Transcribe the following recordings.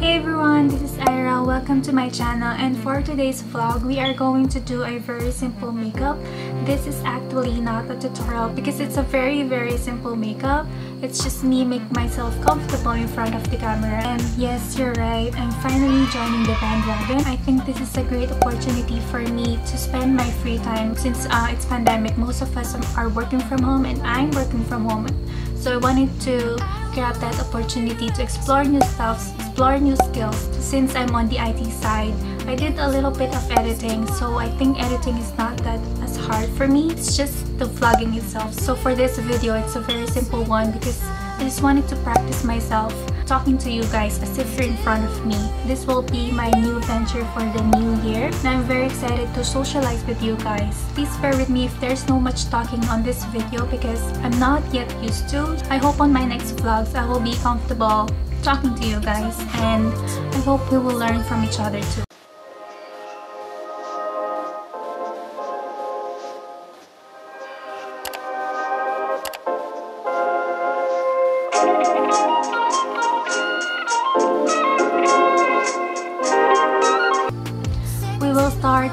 Hey everyone, this is Aira. Welcome to my channel, and for today's vlog we are going to do a very simple makeup. This is actually not a tutorial because it's a very simple makeup. It's just me make myself comfortable in front of the camera. And yes, you're right, I'm finally joining the bandwagon. I think this is a great opportunity for me to spend my free time since it's pandemic. Most of us are working from home and I'm working from home. So I wanted to grab that opportunity to explore new stuff, explore new skills. Since I'm on the IT side, I did a little bit of editing, so I think editing is not that as hard for me. It's just the vlogging itself. So for this video, it's a very simple one because I just wanted to practice myself talking to you guys as if you're in front of me. This will be my new venture for the new year, and I'm very excited to socialize with you guys. Please bear with me if there's no much talking on this video because I'm not yet used to. I hope on my next vlogs I will be comfortable talking to you guys, and I hope we will learn from each other too.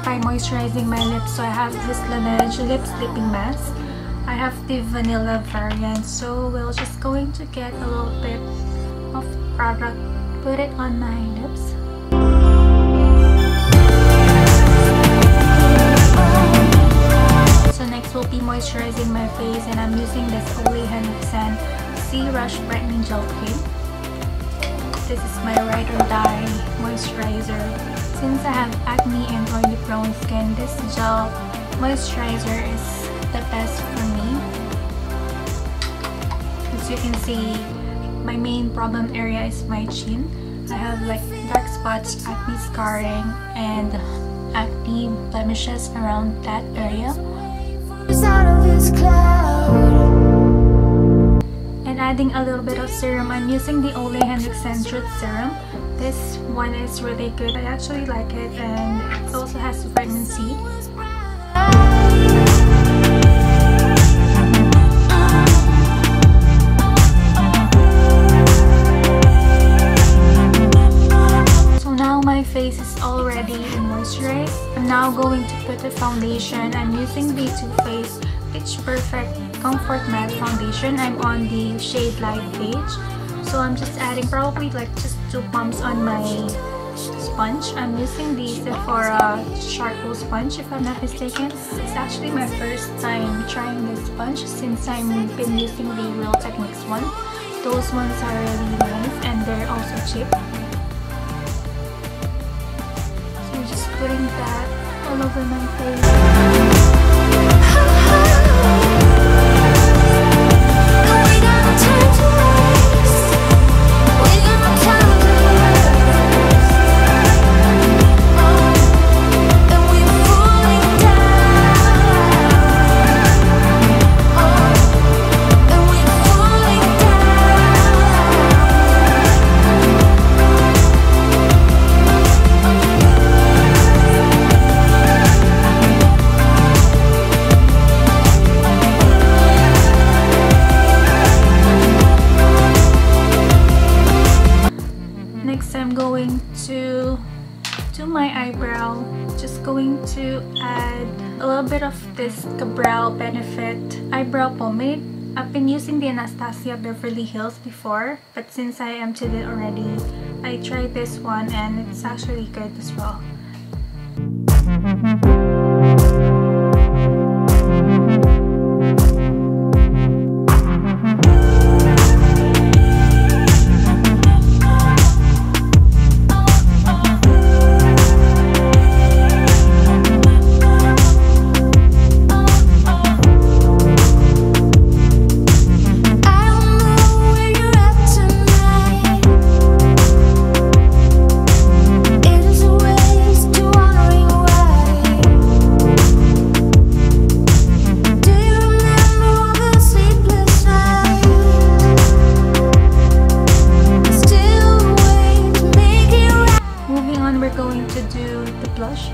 By moisturizing my lips, so I have this Laneige lip sleeping mask. I have the vanilla variant, so we're just going to get a little bit of product, put it on my lips. So next will be moisturizing my face, and I'm using this Olehenriksen Sea Rush Brightening Gel Cream. This is my Ride or Die moisturizer. Since I have acne and oily prone skin, this gel moisturizer is the best for me. As you can see, my main problem area is my chin. I have like dark spots, acne scarring, and acne blemishes around that area. And adding a little bit of serum, I'm using the Olehenriksen Truth Serum. This one is really good. I actually like it, and it also has vitamin C. So now my face is already moisturized. I'm now going to put the foundation. I'm using the Too Faced Pitch Perfect Comfort Matte Foundation. I'm on the shade Light Beige. So I'm just adding probably like just 2 pumps on my sponge. I'm using the Sephora charcoal sponge if I'm not mistaken. It's actually my first time trying this sponge since I've been using the Real Techniques one. Those ones are really nice and they're also cheap. So I'm just putting that all over my face. To my eyebrow, just going to add a little bit of this Ka-Brow Benefit eyebrow pomade. I've been using the Anastasia Beverly Hills before, but since I emptied it already, I tried this one and it's actually good as well.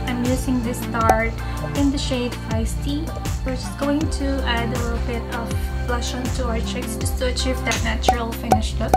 I'm using this Tarte in the shade Feisty. We're just going to add a little bit of blush onto our cheeks just to achieve that natural finish look.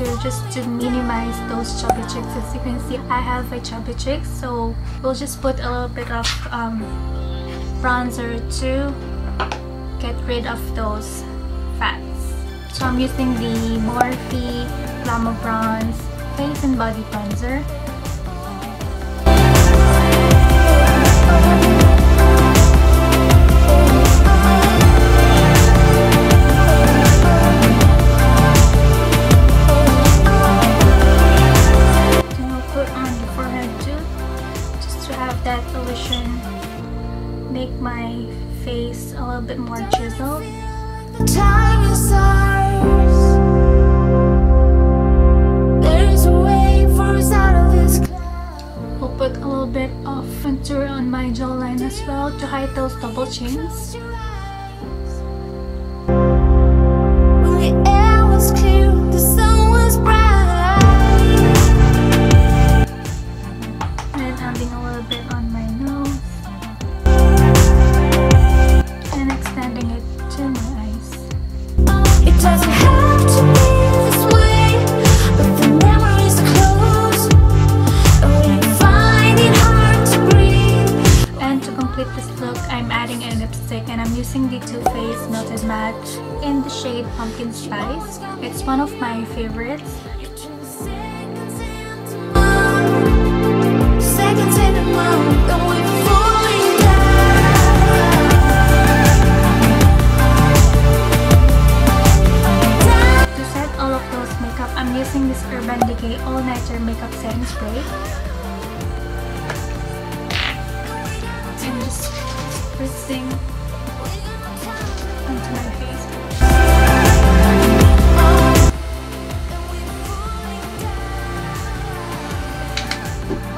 after just to minimize those chubby cheeks. As you can see, I have a chubby cheek, so we'll just put a little bit of bronzer to get rid of those fats. So I'm using the Morphe Glamour Bronze Face and Body Bronzer. Make my face a little bit more chiseled. We'll put a little bit of contour on my jawline as well to hide those double chins. In the shade Pumpkin Spice. It's one of my favorites. To set all of those makeup, I'm using this Urban Decay All Nighter Makeup Setting Spray. I'm just pressing into my face.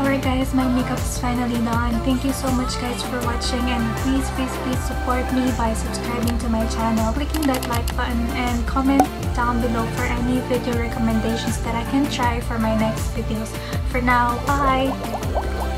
Alright guys, my makeup is finally done. Thank you so much guys for watching, and please support me by subscribing to my channel, clicking that like button, and comment down below for any video recommendations that I can try for my next videos. For now, bye!